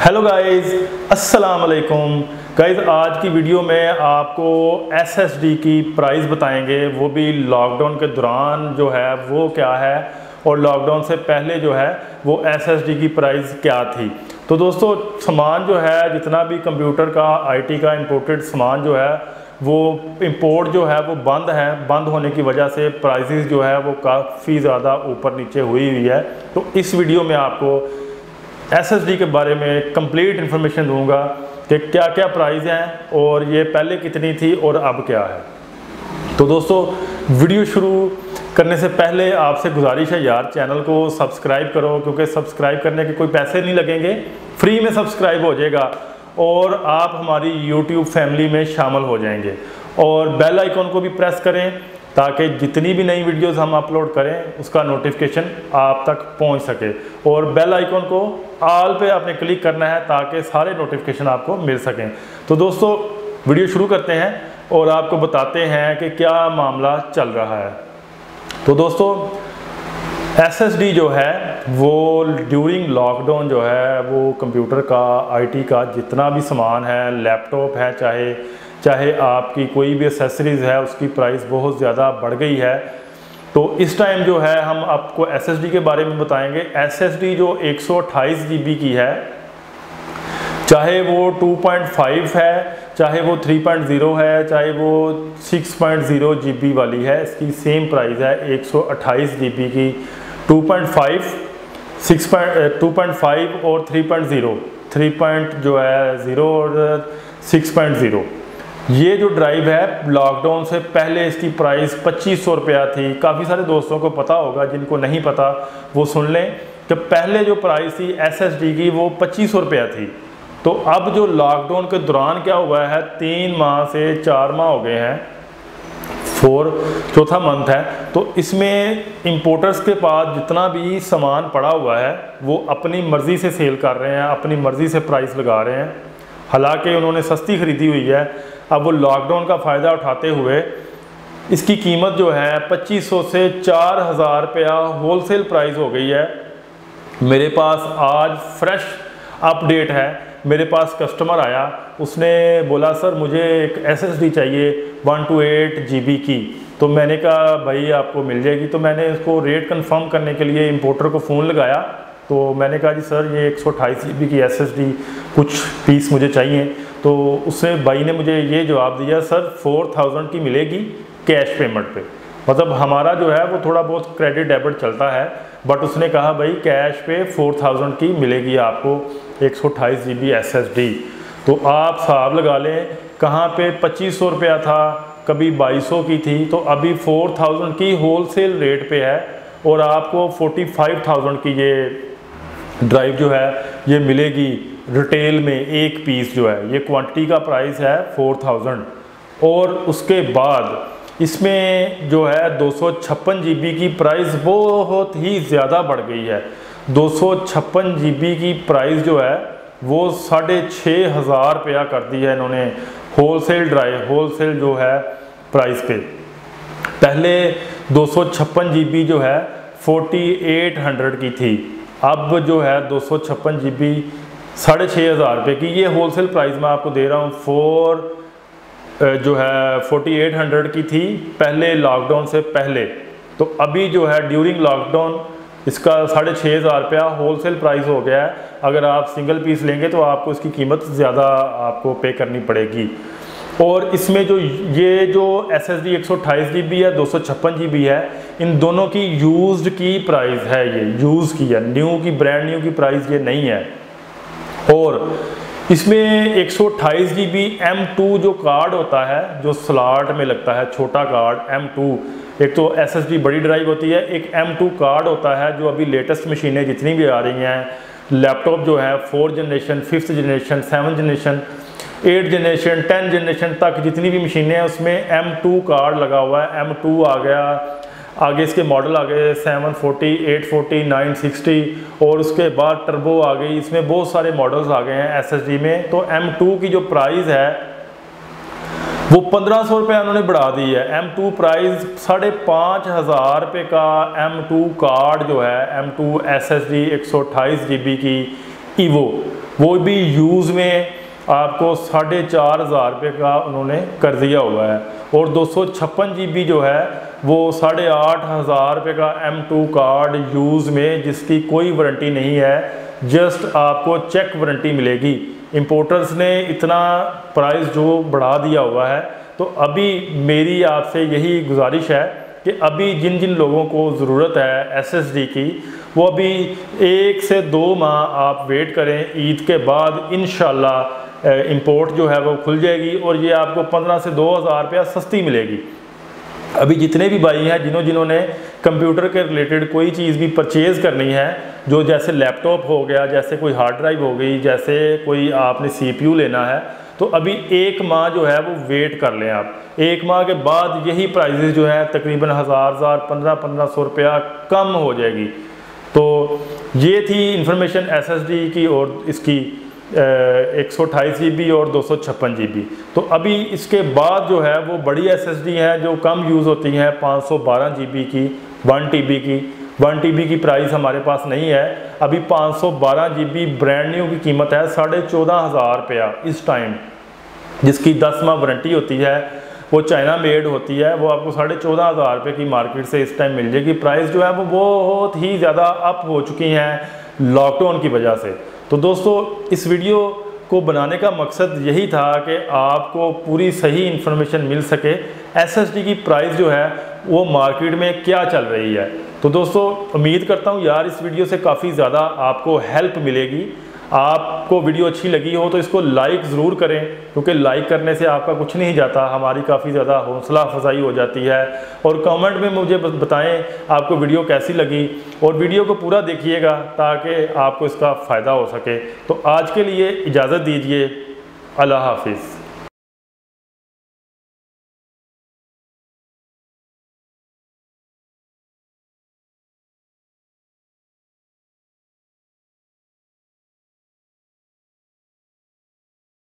Hello guys, अस्सलाम वालेकुम। Guys, आज की वीडियो में आपको एसएसडी की प्राइस बताएंगे, वो भी लॉकडाउन के दौरान जो है वो क्या है, और लॉकडाउन से पहले जो है वो एसएसडी की प्राइस क्या थी। तो दोस्तों, सामान जो है जितना भी कंप्यूटर का, आईटी का इम्पोर्टेड सामान जो है वो इंपोर्ट जो है वो बंद है। बंद होने की वजह से प्राइसेस जो है वो काफ़ी ज़्यादा ऊपर नीचे हुई हुई है। तो इस वीडियो में आपको एसएसडी के बारे में कंप्लीट इन्फॉर्मेशन दूंगा कि क्या क्या प्राइस हैं और ये पहले कितनी थी और अब क्या है। तो दोस्तों, वीडियो शुरू करने से पहले आपसे गुजारिश है यार, चैनल को सब्सक्राइब करो, क्योंकि सब्सक्राइब करने के कोई पैसे नहीं लगेंगे, फ्री में सब्सक्राइब हो जाएगा और आप हमारी YouTube फैमिली में शामिल हो जाएंगे। और बेल आइकॉन को भी प्रेस करें ताकि जितनी भी नई वीडियोस हम अपलोड करें उसका नोटिफिकेशन आप तक पहुंच सके। और बेल आइकॉन को ऑल पे आपने क्लिक करना है ताकि सारे नोटिफिकेशन आपको मिल सकें। तो दोस्तों, वीडियो शुरू करते हैं और आपको बताते हैं कि क्या मामला चल रहा है। तो दोस्तों, एसएसडी जो है वो ड्यूरिंग लॉकडाउन जो है वो कंप्यूटर का, आईटी का जितना भी सामान है, लैपटॉप है, चाहे आपकी कोई भी एसेसरीज़ है, उसकी प्राइस बहुत ज़्यादा बढ़ गई है। तो इस टाइम जो है हम आपको एसएसडी के बारे में बताएंगे। एसएसडी जो 128 जीबी की है, चाहे वो 2.5 है, चाहे वो 3.0 है, चाहे वो 6.0 जीबी वाली है, इसकी सेम प्राइस है 128 जीबी की। 2.5 और 3.0 और 6.0, ये जो ड्राइव है लॉकडाउन से पहले इसकी प्राइस 2500 रुपया थी। काफ़ी सारे दोस्तों को पता होगा, जिनको नहीं पता वो सुन लें कि पहले जो प्राइस थी एसएसडी की वो 2500 रुपया थी। तो अब जो लॉकडाउन के दौरान क्या हुआ है, 3 माह से 4 माह हो गए हैं, चौथा मंथ है, तो इसमें इंपोर्टर्स के पास जितना भी सामान पड़ा हुआ है वो अपनी मर्ज़ी से सेल कर रहे हैं, अपनी मर्ज़ी से प्राइस लगा रहे हैं। हालांकि उन्होंने सस्ती खरीदी हुई है, अब वो लॉकडाउन का फ़ायदा उठाते हुए इसकी कीमत जो है 2500 से 4000 रुपया होलसेल प्राइस हो गई है। मेरे पास आज फ्रेश अपडेट है, मेरे पास कस्टमर आया, उसने बोला सर मुझे एक एसएसडी चाहिए 128 जीबी की। तो मैंने कहा भाई आपको मिल जाएगी। तो मैंने उसको रेट कंफर्म करने के लिए इंपोर्टर को फ़ोन लगाया, तो मैंने कहा जी सर ये 128 जीबी की एसएसडी कुछ पीस मुझे चाहिए। तो उससे भाई ने मुझे ये जवाब दिया सर 4000 की मिलेगी कैश पेमेंट पे। मतलब हमारा जो है वो थोड़ा बहुत क्रेडिट डेबिट चलता है, बट उसने कहा भाई कैश पे 4000 की मिलेगी आपको 128 जीबी एसएसडी। तो आप हिसाब लगा लें, कहाँ पे 2500 रुपया था, कभी 2200 की थी, तो अभी 4000 की होलसेल रेट पे है और आपको 45000 की ये ड्राइव जो है ये मिलेगी रिटेल में, एक पीस जो है ये क्वांटिटी का प्राइस है 4000। और उसके बाद इसमें जो है 256 जीबी की प्राइस बहुत ही ज़्यादा बढ़ गई है। 256 जीबी की प्राइस जो है वो 6500 रुपया कर दी है इन्होंने होलसेल ड्राइव, होलसेल जो है प्राइस पे। पहले 256 जीबी जो है 4800 की थी, अब जो है 256 जीबी 6500 रुपये की। ये होलसेल प्राइस मैं आपको दे रहा हूँ। 4800 की थी पहले लॉकडाउन से पहले, तो अभी जो है ड्यूरिंग लॉकडाउन इसका 6500 रुपया होलसेल प्राइस हो गया है। अगर आप सिंगल पीस लेंगे तो आपको इसकी कीमत ज़्यादा आपको पे करनी पड़ेगी। और इसमें जो ये जो एसएसडी 128 जीबी है, 256 जीबी है, इन दोनों की यूज्ड की प्राइस है, ये यूज़ की है, न्यू की, ब्रांड न्यू की प्राइस ये नहीं है। और इसमें 128 जीबी M.2 जो कार्ड होता है, जो स्लॉट में लगता है, छोटा कार्ड M.2। एक तो एसएसडी बड़ी ड्राइव होती है, एक M.2 कार्ड होता है, जो अभी लेटेस्ट मशीनें जितनी भी आ रही हैं, लैपटॉप जो है 4th generation, 5th generation, 7th generation, 8th generation, 10th generation तक जितनी भी मशीनें हैं उसमें M.2 कार्ड लगा हुआ है। M.2 आ गया, आगे इसके मॉडल आ गए 740, 840, 960 और उसके बाद टर्बो आ गई, इसमें बहुत सारे मॉडल्स आ गए हैं एसएसडी में। तो M.2 की जो प्राइस है वो 1500 रुपये उन्होंने बढ़ा दी है। M.2 प्राइस 5500 रुपये का M.2 कार्ड जो है, M.2 एसएसडी 128 जीबी की ईवो, वो भी यूज़ में आपको 4,500 रुपये का उन्होंने कर दिया हुआ है। और 256 GB जो है वो 8,500 रुपये का M.2 कार्ड यूज़ में, जिसकी कोई वारंटी नहीं है, जस्ट आपको चेक वारंटी मिलेगी। इंपोर्टर्स ने इतना प्राइस जो बढ़ा दिया हुआ है, तो अभी मेरी आपसे यही गुजारिश है कि अभी जिन जिन लोगों को ज़रूरत है SSD की, वो अभी 1 से 2 माह आप वेट करें। ईद के बाद इंशाल्लाह इंपोर्ट जो है वो खुल जाएगी और ये आपको 15 से 2,000 रुपया सस्ती मिलेगी। अभी जितने भी भाई हैं जिन्होंने कंप्यूटर के रिलेटेड कोई चीज़ भी परचेज़ करनी है, जो जैसे लैपटॉप हो गया, जैसे कोई हार्ड ड्राइव हो गई, जैसे कोई आपने CPU लेना है, तो अभी 1 माह जो है वो वेट कर लें आप। 1 माह के बाद यही प्राइजेस जो है तकरीबन 1,000 1,500 रुपया कम हो जाएगी। तो ये थी इन्फॉर्मेशन SSD की और इसकी 128 GB और 256 GB। तो अभी इसके बाद जो है वो बड़ी SSD है जो कम यूज़ होती हैं, 512 GB की, 1 TB की। 1 TB की प्राइस हमारे पास नहीं है अभी। 512 GB ब्रांड न्यू की कीमत है 14,500 रुपया इस टाइम, जिसकी 10 माह वारंटी होती है, वो चाइना मेड होती है। वो आपको 14,500 रुपये की मार्केट से इस टाइम मिल जाएगी। प्राइस जो है वो बहुत ही ज़्यादा अप हो चुकी हैं लॉकडाउन की वजह से। तो दोस्तों, इस वीडियो को बनाने का मकसद यही था कि आपको पूरी सही इन्फॉर्मेशन मिल सके SSD की प्राइस जो है वो मार्केट में क्या चल रही है। तो दोस्तों, उम्मीद करता हूँ यार इस वीडियो से काफ़ी ज़्यादा आपको हेल्प मिलेगी। आपको वीडियो अच्छी लगी हो तो इसको लाइक ज़रूर करें, क्योंकि लाइक करने से आपका कुछ नहीं जाता, हमारी काफ़ी ज़्यादा हौसला अफजाई हो जाती है। और कमेंट में मुझे बताएं आपको वीडियो कैसी लगी, और वीडियो को पूरा देखिएगा ताकि आपको इसका फ़ायदा हो सके। तो आज के लिए इजाज़त दीजिए। अल्लाह हाफिज़।